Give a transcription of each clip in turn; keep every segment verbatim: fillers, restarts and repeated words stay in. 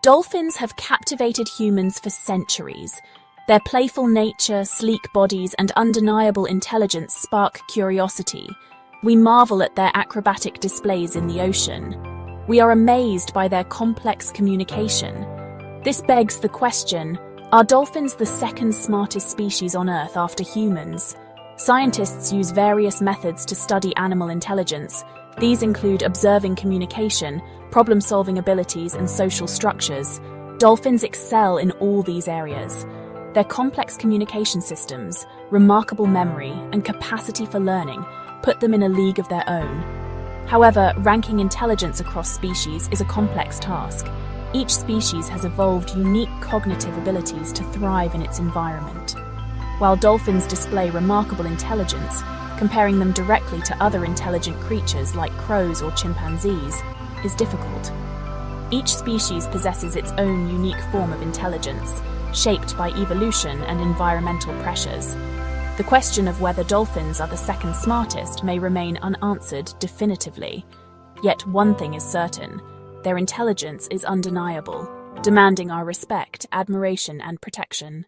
Dolphins have captivated humans for centuries. Their playful nature, sleek bodies, and undeniable intelligence spark curiosity. We marvel at their acrobatic displays in the ocean. We are amazed by their complex communication. This begs the question, are dolphins the second smartest species on Earth after humans? Scientists use various methods to study animal intelligence. These include observing communication, problem-solving abilities, and social structures. Dolphins excel in all these areas. Their complex communication systems, remarkable memory, and capacity for learning put them in a league of their own. However, ranking intelligence across species is a complex task. Each species has evolved unique cognitive abilities to thrive in its environment. While dolphins display remarkable intelligence, comparing them directly to other intelligent creatures like crows or chimpanzees is difficult. Each species possesses its own unique form of intelligence, shaped by evolution and environmental pressures. The question of whether dolphins are the second smartest may remain unanswered definitively. Yet one thing is certain: their intelligence is undeniable, demanding our respect, admiration, and protection.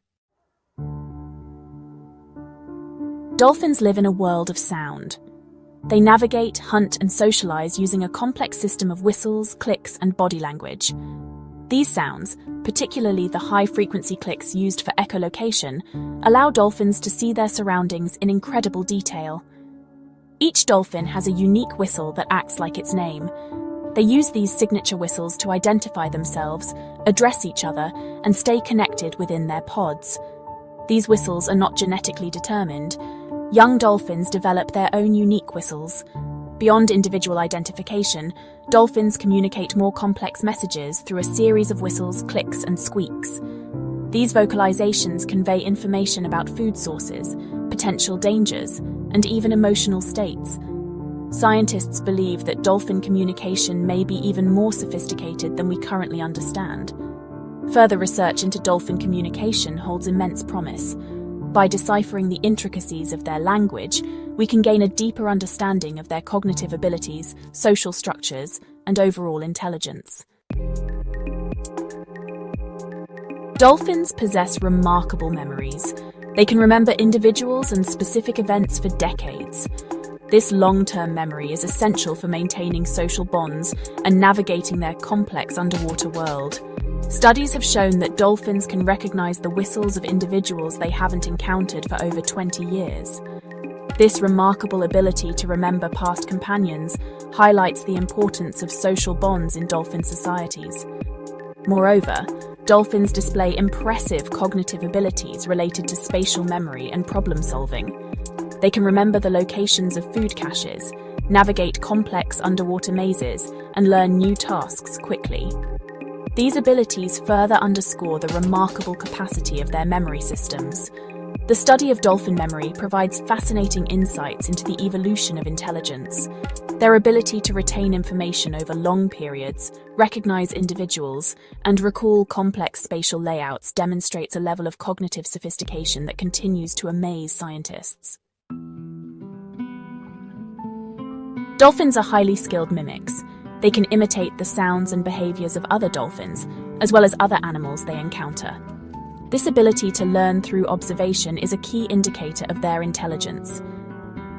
Dolphins live in a world of sound. They navigate, hunt, and socialize using a complex system of whistles, clicks, and body language. These sounds, particularly the high-frequency clicks used for echolocation, allow dolphins to see their surroundings in incredible detail. Each dolphin has a unique whistle that acts like its name. They use these signature whistles to identify themselves, address each other, and stay connected within their pods. These whistles are not genetically determined. Young dolphins develop their own unique whistles. Beyond individual identification, dolphins communicate more complex messages through a series of whistles, clicks, and squeaks. These vocalizations convey information about food sources, potential dangers, and even emotional states. Scientists believe that dolphin communication may be even more sophisticated than we currently understand. Further research into dolphin communication holds immense promise. By deciphering the intricacies of their language, we can gain a deeper understanding of their cognitive abilities, social structures, and overall intelligence. Dolphins possess remarkable memories. They can remember individuals and specific events for decades. This long-term memory is essential for maintaining social bonds and navigating their complex underwater world. Studies have shown that dolphins can recognize the whistles of individuals they haven't encountered for over twenty years. This remarkable ability to remember past companions highlights the importance of social bonds in dolphin societies. Moreover, dolphins display impressive cognitive abilities related to spatial memory and problem-solving. They can remember the locations of food caches, navigate complex underwater mazes, and learn new tasks quickly. These abilities further underscore the remarkable capacity of their memory systems. The study of dolphin memory provides fascinating insights into the evolution of intelligence. Their ability to retain information over long periods, recognize individuals, and recall complex spatial layouts demonstrates a level of cognitive sophistication that continues to amaze scientists. Dolphins are highly skilled mimics. They can imitate the sounds and behaviors of other dolphins, as well as other animals they encounter. This ability to learn through observation is a key indicator of their intelligence.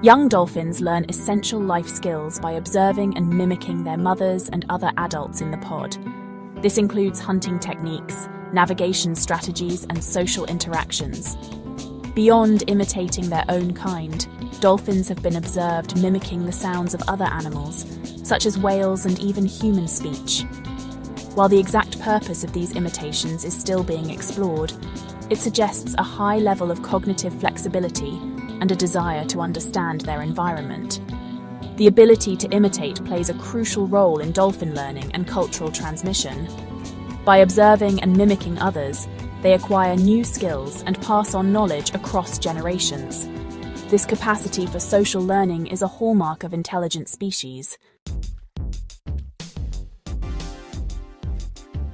Young dolphins learn essential life skills by observing and mimicking their mothers and other adults in the pod. This includes hunting techniques, navigation strategies, and social interactions. Beyond imitating their own kind, dolphins have been observed mimicking the sounds of other animals, such as whales and even human speech. While the exact purpose of these imitations is still being explored, it suggests a high level of cognitive flexibility and a desire to understand their environment. The ability to imitate plays a crucial role in dolphin learning and cultural transmission. By observing and mimicking others, they acquire new skills and pass on knowledge across generations. This capacity for social learning is a hallmark of intelligent species.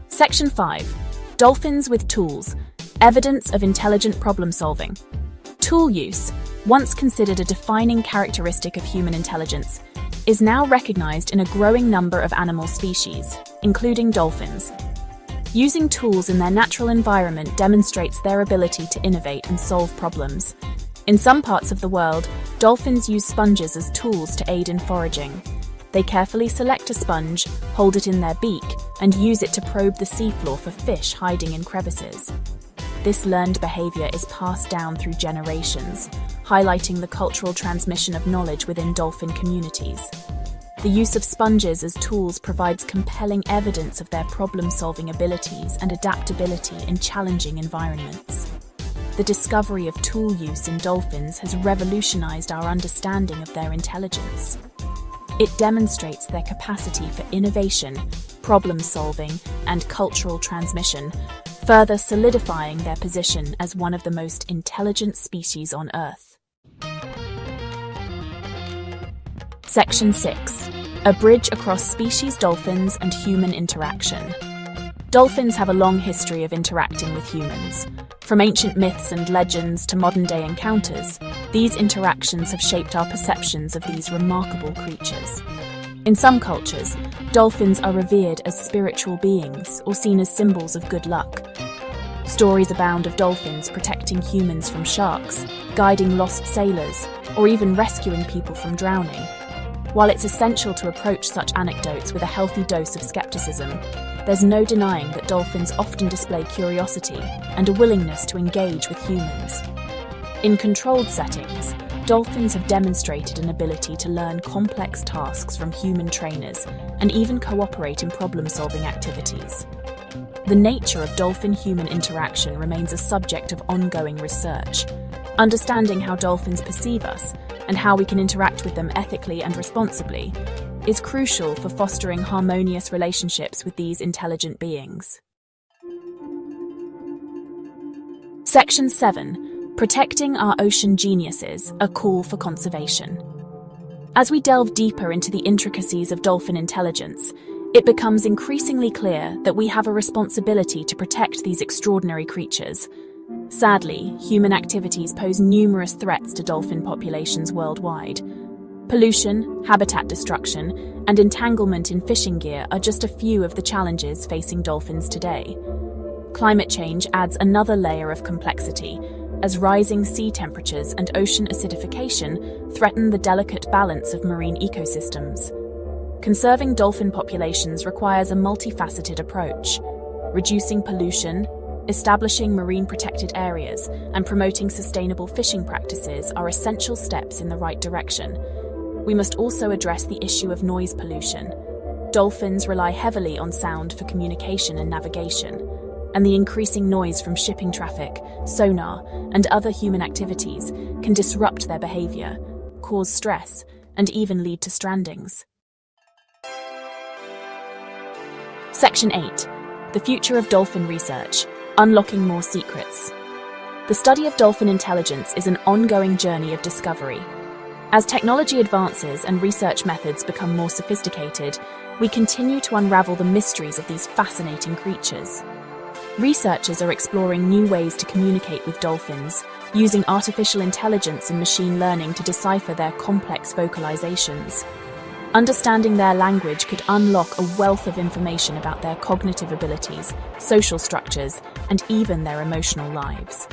Section five. Dolphins with tools. Evidence of intelligent problem solving. Tool use, once considered a defining characteristic of human intelligence, is now recognized in a growing number of animal species, including dolphins. Using tools in their natural environment demonstrates their ability to innovate and solve problems. In some parts of the world, dolphins use sponges as tools to aid in foraging. They carefully select a sponge, hold it in their beak, and use it to probe the seafloor for fish hiding in crevices. This learned behavior is passed down through generations, highlighting the cultural transmission of knowledge within dolphin communities. The use of sponges as tools provides compelling evidence of their problem-solving abilities and adaptability in challenging environments. The discovery of tool use in dolphins has revolutionized our understanding of their intelligence. It demonstrates their capacity for innovation, problem-solving, and cultural transmission, further solidifying their position as one of the most intelligent species on Earth. Section six. A bridge across species, dolphins, and human interaction. Dolphins have a long history of interacting with humans. From ancient myths and legends to modern-day encounters, these interactions have shaped our perceptions of these remarkable creatures. In some cultures, dolphins are revered as spiritual beings or seen as symbols of good luck. Stories abound of dolphins protecting humans from sharks, guiding lost sailors, or even rescuing people from drowning. While it's essential to approach such anecdotes with a healthy dose of skepticism, there's no denying that dolphins often display curiosity and a willingness to engage with humans. In controlled settings, dolphins have demonstrated an ability to learn complex tasks from human trainers and even cooperate in problem-solving activities. The nature of dolphin-human interaction remains a subject of ongoing research. Understanding how dolphins perceive us and how we can interact with them ethically and responsibly is crucial for fostering harmonious relationships with these intelligent beings. Section seven. Protecting our ocean geniuses, a call for conservation. As we delve deeper into the intricacies of dolphin intelligence, it becomes increasingly clear that we have a responsibility to protect these extraordinary creatures. Sadly, human activities pose numerous threats to dolphin populations worldwide. Pollution, habitat destruction, and entanglement in fishing gear are just a few of the challenges facing dolphins today. Climate change adds another layer of complexity, as rising sea temperatures and ocean acidification threaten the delicate balance of marine ecosystems. Conserving dolphin populations requires a multifaceted approach. Reducing pollution, establishing marine protected areas, and promoting sustainable fishing practices are essential steps in the right direction. We must also address the issue of noise pollution. Dolphins rely heavily on sound for communication and navigation, and the increasing noise from shipping traffic, sonar, and other human activities can disrupt their behavior, cause stress, and even lead to strandings. Section eight. The future of dolphin research. Unlocking more secrets. The study of dolphin intelligence is an ongoing journey of discovery. As technology advances and research methods become more sophisticated, we continue to unravel the mysteries of these fascinating creatures. Researchers are exploring new ways to communicate with dolphins, using artificial intelligence and machine learning to decipher their complex vocalizations. Understanding their language could unlock a wealth of information about their cognitive abilities, social structures, and even their emotional lives.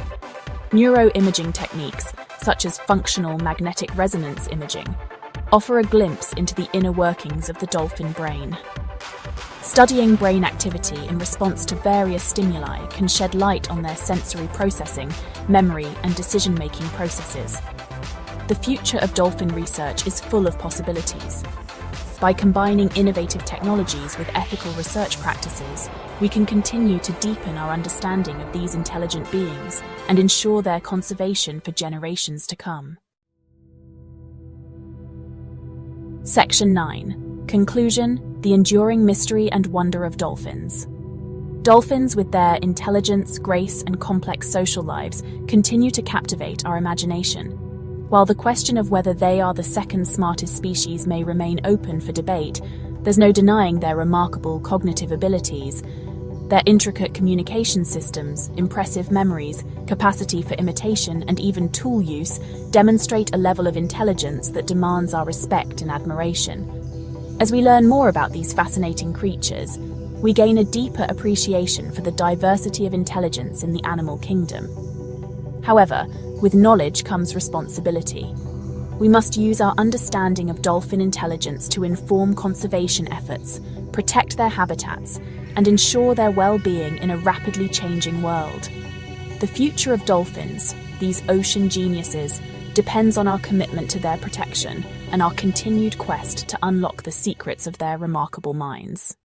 Neuroimaging techniques, such as functional magnetic resonance imaging, offer a glimpse into the inner workings of the dolphin brain. Studying brain activity in response to various stimuli can shed light on their sensory processing, memory, and decision-making processes. The future of dolphin research is full of possibilities. By combining innovative technologies with ethical research practices, we can continue to deepen our understanding of these intelligent beings and ensure their conservation for generations to come. Section nine. Conclusion: The enduring mystery and wonder of dolphins. Dolphins, with their intelligence, grace, and complex social lives, continue to captivate our imagination. While the question of whether they are the second smartest species may remain open for debate, there's no denying their remarkable cognitive abilities. Their intricate communication systems, impressive memories, capacity for imitation, and even tool use demonstrate a level of intelligence that demands our respect and admiration. As we learn more about these fascinating creatures, we gain a deeper appreciation for the diversity of intelligence in the animal kingdom. However, with knowledge comes responsibility. We must use our understanding of dolphin intelligence to inform conservation efforts, protect their habitats, and ensure their well-being in a rapidly changing world. The future of dolphins, these ocean geniuses, depends on our commitment to their protection and our continued quest to unlock the secrets of their remarkable minds.